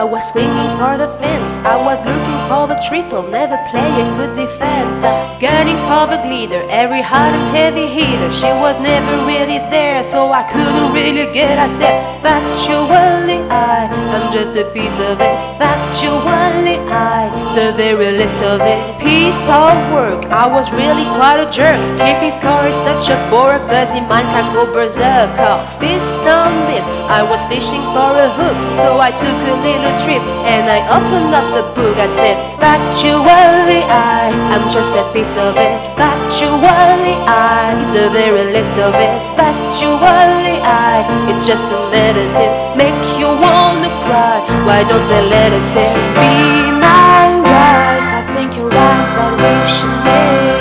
I was swinging for the fence, I was looking for the triple, never play a good defense. Gunning for the glider, every hard and heavy hitter. She was never really there, so I couldn't really get. I said, factually I am just a piece of it. Factually I, the very least of it. Piece of work, I was really quite a jerk. Keeping score is such a bore, a buzzing mind can go berserk. Fist on this, I was fishing for a hook, so I took a little trip and I opened up the book. I said, factually I, I'm just a piece of it. Factually I, the very least of it. Factually I, it's just a medicine, make you wanna cry. Why don't they let us in? Be my wife, I think you're right that we should meet.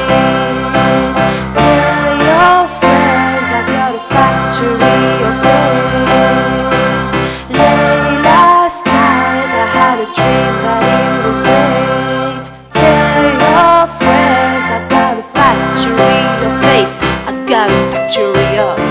Tell your friends I got a factory of faith. Late last night I had a dream that it was great. Tell your friends I got a factory of faith. I got a factory of faith.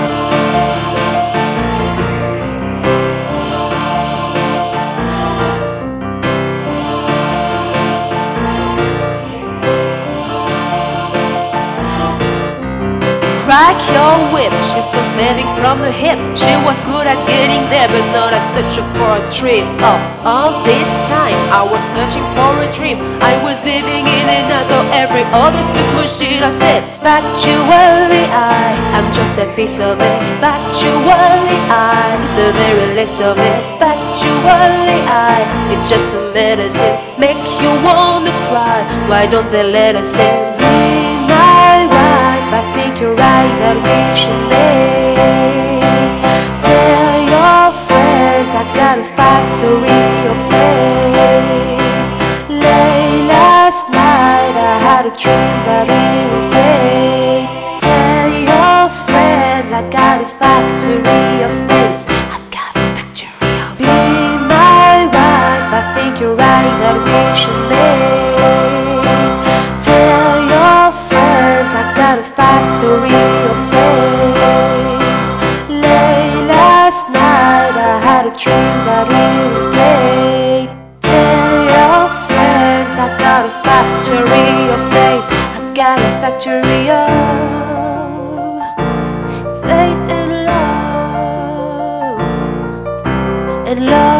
Crack your whip, she's confessing from the hip. She was good at getting there, but not as such a for a trip. Oh, all this time I was searching for a dream. I was living in and out of every other suit machine. I said, factually I, I'm just a piece of it. Factually I, the very least of it. Factually I, it's just a medicine, make you wanna cry. Why don't they let us in? I think you're right that we should meet. Tell your friends I got a factory of faith. Late last night I had a dream that it was great. Tell your friends I got a factory of faith. I got a factory of faith. Be my wife, I think you're right that we should meet. Tell your friends I got a factory of faith. Late last night I had a dream that it was great. Tell your friends I got a factory of faith. I got a factory of faith and love. And love.